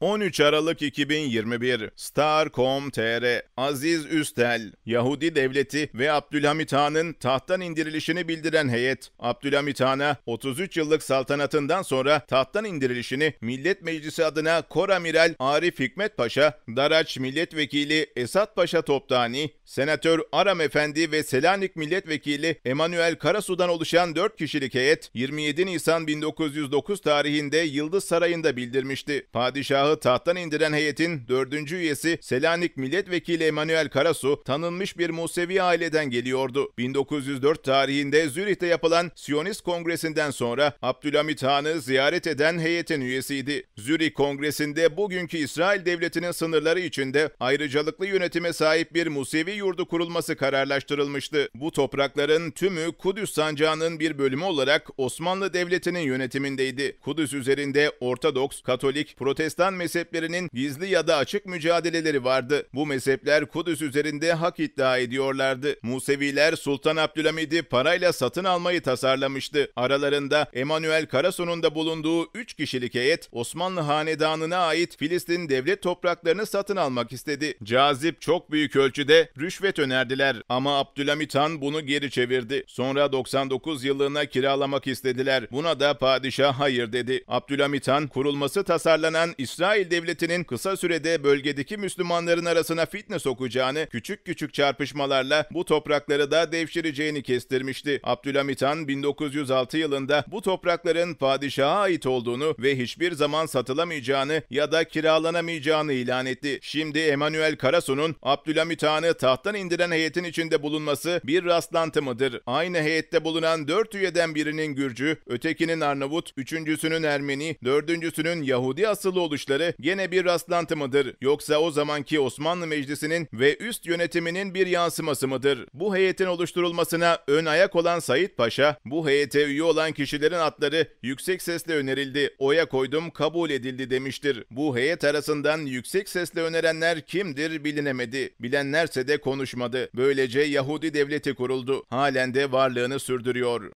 13 Aralık 2021 Star.com.tr Aziz Üstel, Yahudi Devleti ve Abdülhamid Han'ın tahttan indirilişini bildiren heyet, Abdülhamid Han'a 33 yıllık saltanatından sonra tahttan indirilişini Millet Meclisi adına Koramiral Arif Hikmet Paşa, Daraç Milletvekili Esat Paşa Toptani, Senatör Aram Efendi ve Selanik Milletvekili Emanuel Karasu'dan oluşan 4 kişilik heyet, 27 Nisan 1909 tarihinde Yıldız Sarayı'nda bildirmişti. Padişahı tahttan indiren heyetin 4. üyesi Selanik Milletvekili Emanuel Karasu tanınmış bir Musevi aileden geliyordu. 1904 tarihinde Zürih'te yapılan Siyonist Kongresi'nden sonra Abdülhamid Han'ı ziyaret eden heyetin üyesiydi. Zürih Kongresi'nde bugünkü İsrail Devleti'nin sınırları içinde ayrıcalıklı yönetime sahip bir Musevi yurdu kurulması kararlaştırılmıştı. Bu toprakların tümü Kudüs sancağının bir bölümü olarak Osmanlı Devleti'nin yönetimindeydi. Kudüs üzerinde Ortodoks, Katolik, Protestan mezheplerinin gizli ya da açık mücadeleleri vardı. Bu mezhepler Kudüs üzerinde hak iddia ediyorlardı. Museviler Sultan Abdülhamid'i parayla satın almayı tasarlamıştı. Aralarında Emanuel Karasu'nun da bulunduğu 3 kişilik heyet Osmanlı Hanedanı'na ait Filistin devlet topraklarını satın almak istedi. Cazip çok büyük ölçüde rüşvet önerdiler ama Abdülhamid Han bunu geri çevirdi. Sonra 99 yıllığına kiralamak istediler. Buna da padişah hayır dedi. Abdülhamid Han kurulması tasarlanan İsrail Devleti'nin kısa sürede bölgedeki Müslümanların arasına fitne sokacağını, küçük küçük çarpışmalarla bu toprakları da devşireceğini kestirmişti. Abdülhamid Han 1906 yılında bu toprakların padişaha ait olduğunu ve hiçbir zaman satılamayacağını ya da kiralanamayacağını ilan etti. Şimdi Emanuel Karasu'nun Abdülhamid Han'ı tahttan indiren heyetin içinde bulunması bir rastlantı mıdır? Aynı heyette bulunan 4 üyeden birinin Gürcü, ötekinin Arnavut, üçüncüsünün Ermeni, dördüncüsünün Yahudi asıllı oluşturulmuştur. Gene bir rastlantı mıdır? Yoksa o zamanki Osmanlı Meclisi'nin ve üst yönetiminin bir yansıması mıdır? Bu heyetin oluşturulmasına ön ayak olan Sait Paşa, bu heyete üye olan kişilerin adları yüksek sesle önerildi, oya koydum kabul edildi demiştir. Bu heyet arasından yüksek sesle önerenler kimdir bilinemedi. Bilenlerse de konuşmadı. Böylece Yahudi Devleti kuruldu. Halen de varlığını sürdürüyor.